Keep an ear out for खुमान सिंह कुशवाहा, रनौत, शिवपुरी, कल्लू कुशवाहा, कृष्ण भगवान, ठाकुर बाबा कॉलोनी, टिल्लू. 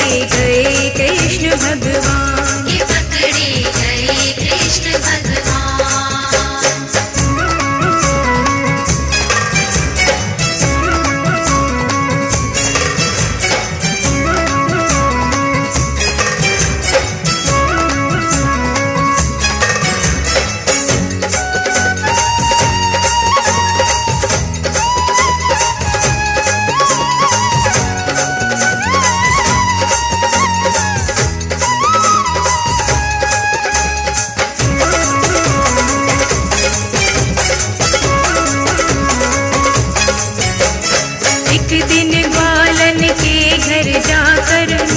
पकड़े गए कृष्ण भगवान, ये पकड़े गए कृष्ण भगवान। एक दिन ग्वालन के घर जाकर